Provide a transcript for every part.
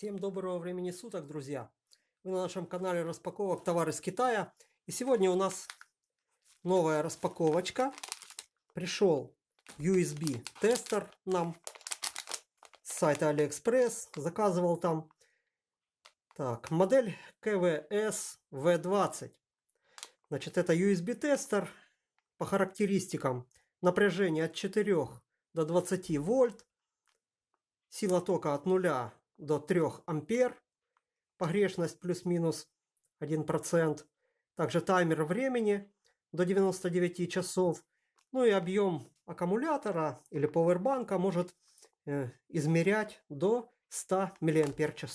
Всем доброго времени суток, друзья! Вы на нашем канале распаковок товаров из Китая. И сегодня у нас новая распаковочка. Пришел USB-тестер нам с сайта AliExpress. Заказывал там. Так, модель KWS-V20. Значит, это USB-тестер по характеристикам. Напряжение от 4 до 20 вольт. Сила тока от 0 до 3 ампер. Погрешность плюс-минус 1%. Также таймер времени до 99 часов. Ну и объем аккумулятора или пауэрбанка может измерять до 100 мАч.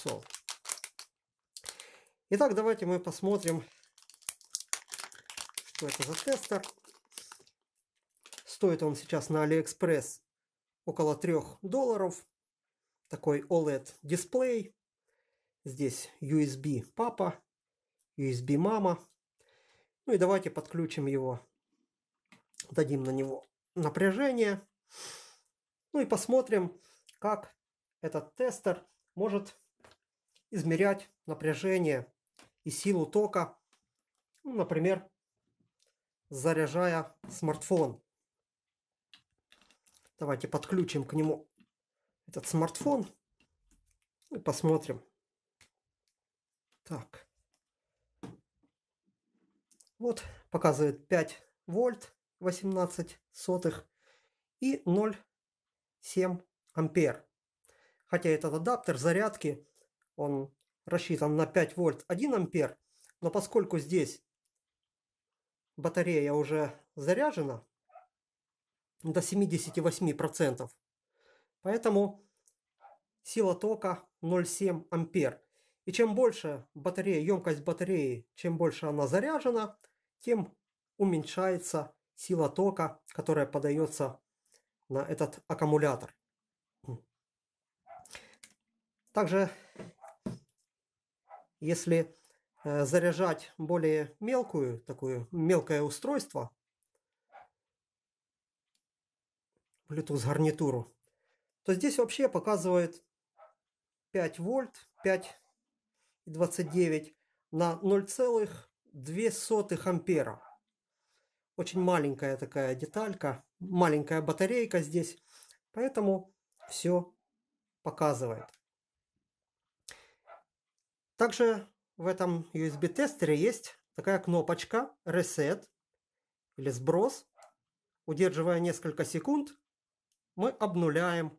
Итак, давайте мы посмотрим, что это за тестер. Стоит он сейчас на AliExpress около $3. Такой OLED дисплей. Здесь USB папа, USB мама. Ну и давайте подключим его. Дадим на него напряжение. Ну и посмотрим, как этот тестер может измерять напряжение и силу тока. Ну, например, заряжая смартфон. Давайте подключим к нему этот смартфон и посмотрим. Так. Вот показывает 5 вольт 18 сотых и 0,7 ампер. Хотя этот адаптер зарядки, он рассчитан на 5 вольт 1 ампер. Но поскольку здесь батарея уже заряжена до 78%, поэтому сила тока 0,7 ампер. И чем больше батарея, емкость батареи, чем больше она заряжена, тем уменьшается сила тока, которая подается на этот аккумулятор. Также, если заряжать более мелкую, такое мелкое устройство, Bluetooth гарнитуру, то здесь вообще показывает 5 вольт, 5,29 на 0,2 ампера. Очень маленькая такая деталька, маленькая батарейка здесь, поэтому все показывает. Также в этом USB-тестере есть такая кнопочка Reset или сброс. Удерживая несколько секунд, мы обнуляем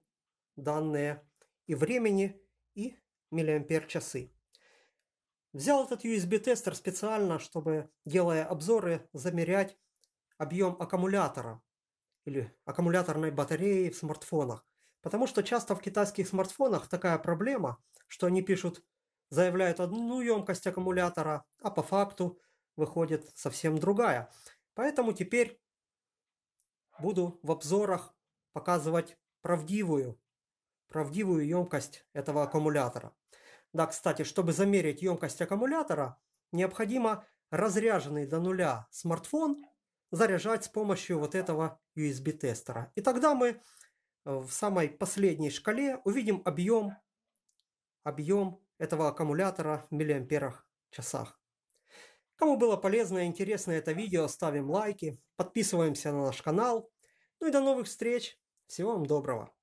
данные и времени, и миллиампер-часы. Взял этот USB-тестер специально, чтобы, делая обзоры, замерять объем аккумулятора или аккумуляторной батареи в смартфонах. Потому что часто в китайских смартфонах такая проблема, что они пишут, заявляют одну емкость аккумулятора, а по факту выходит совсем другая. Поэтому теперь буду в обзорах показывать правдивую емкость этого аккумулятора. Да, кстати, чтобы замерить емкость аккумулятора, необходимо разряженный до нуля смартфон заряжать с помощью вот этого USB-тестера. И тогда мы в самой последней шкале увидим объем этого аккумулятора в миллиамперах-часах. Кому было полезно и интересно это видео, ставим лайки, подписываемся на наш канал. Ну и до новых встреч. Всего вам доброго.